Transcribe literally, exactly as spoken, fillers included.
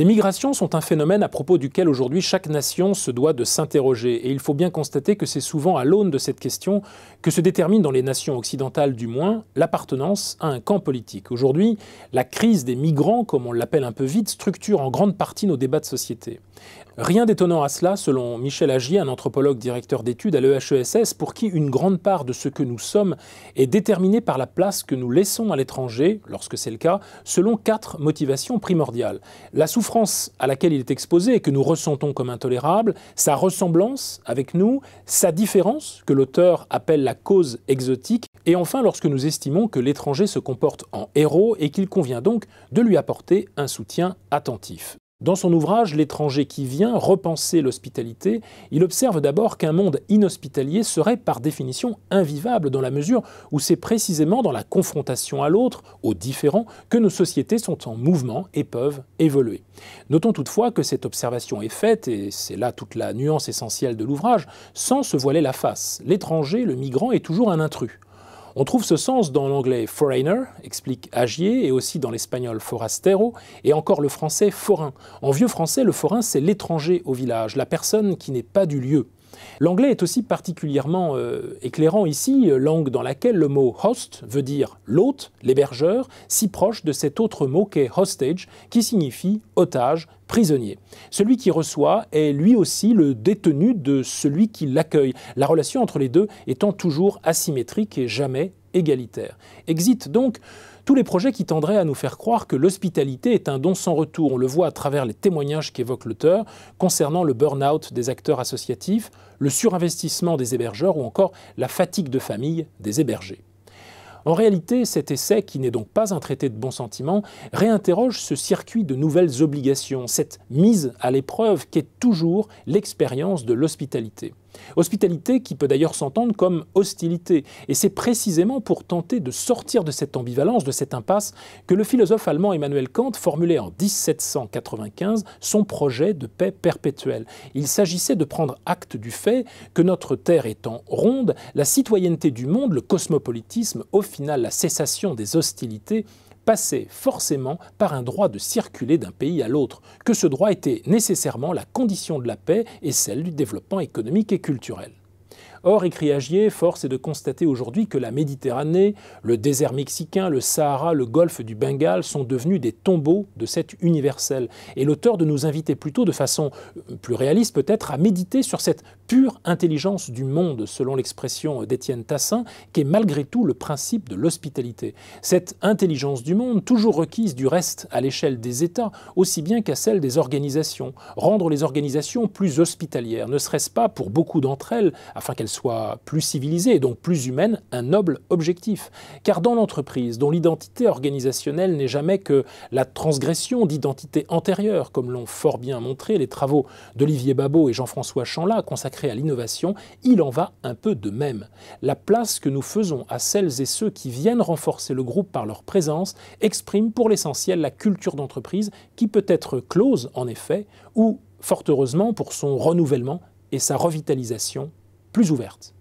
Les migrations sont un phénomène à propos duquel aujourd'hui chaque nation se doit de s'interroger, et il faut bien constater que c'est souvent à l'aune de cette question que se détermine, dans les nations occidentales du moins, l'appartenance à un camp politique. Aujourd'hui, la crise des migrants, comme on l'appelle un peu vite, structure en grande partie nos débats de société. Rien d'étonnant à cela, selon Michel Agier, un anthropologue directeur d'études à l'E H E S S, pour qui une grande part de ce que nous sommes est déterminée par la place que nous laissons à l'étranger, lorsque c'est le cas, selon quatre motivations primordiales. La La souffrance à laquelle il est exposé et que nous ressentons comme intolérable, sa ressemblance avec nous, sa différence, que l'auteur appelle la cause exotique, et enfin lorsque nous estimons que l'étranger se comporte en héros et qu'il convient donc de lui apporter un soutien attentif. Dans son ouvrage « L'étranger qui vient, repenser l'hospitalité », il observe d'abord qu'un monde inhospitalier serait par définition invivable dans la mesure où c'est précisément dans la confrontation à l'autre, au différent, que nos sociétés sont en mouvement et peuvent évoluer. Notons toutefois que cette observation est faite, et c'est là toute la nuance essentielle de l'ouvrage, sans se voiler la face. L'étranger, le migrant, est toujours un intrus. On trouve ce sens dans l'anglais « foreigner », explique Agier, et aussi dans l'espagnol « forastero », et encore le français « forain ». En vieux français, le forain, c'est l'étranger au village, la personne qui n'est pas du lieu. L'anglais est aussi particulièrement euh, éclairant ici, langue dans laquelle le mot « host » veut dire « l'hôte », l'hébergeur, si proche de cet autre mot qu'est « hostage », qui signifie « otage », prisonnier. Celui qui reçoit est lui aussi le détenu de celui qui l'accueille, la relation entre les deux étant toujours asymétrique et jamais égalitaire. Exit donc tous les projets qui tendraient à nous faire croire que l'hospitalité est un don sans retour. On le voit à travers les témoignages qu'évoque l'auteur concernant le burn-out des acteurs associatifs, le surinvestissement des hébergeurs ou encore la fatigue de famille des hébergés. En réalité, cet essai, qui n'est donc pas un traité de bons sentiments, réinterroge ce circuit de nouvelles obligations, cette mise à l'épreuve qu'est toujours l'expérience de l'hospitalité. Hospitalité qui peut d'ailleurs s'entendre comme hostilité, et c'est précisément pour tenter de sortir de cette ambivalence, de cette impasse, que le philosophe allemand Emmanuel Kant formulait en mille sept cent quatre-vingt-quinze son projet de paix perpétuelle. Il s'agissait de prendre acte du fait que notre terre étant ronde, la citoyenneté du monde, le cosmopolitisme, au final la cessation des hostilités, passait forcément par un droit de circuler d'un pays à l'autre, que ce droit était nécessairement la condition de la paix et celle du développement économique et culturel. Or, écrit Agier, force est de constater aujourd'hui que la Méditerranée, le désert mexicain, le Sahara, le golfe du Bengale sont devenus des tombeaux de cet universel, et l'auteur de nous inviter plutôt de façon plus réaliste peut-être à méditer sur cette pure intelligence du monde, selon l'expression d'Étienne Tassin, qui est malgré tout le principe de l'hospitalité. Cette intelligence du monde, toujours requise du reste à l'échelle des États, aussi bien qu'à celle des organisations, rendre les organisations plus hospitalières, ne serait-ce pas pour beaucoup d'entre elles, afin qu'elles soit plus civilisée et donc plus humaine, un noble objectif. Car dans l'entreprise, dont l'identité organisationnelle n'est jamais que la transgression d'identités antérieures, comme l'ont fort bien montré les travaux d'Olivier Babot et Jean-François Chanlat consacrés à l'innovation, il en va un peu de même. La place que nous faisons à celles et ceux qui viennent renforcer le groupe par leur présence exprime pour l'essentiel la culture d'entreprise qui peut être close, en effet, ou, fort heureusement, pour son renouvellement et sa revitalisation plus ouverte.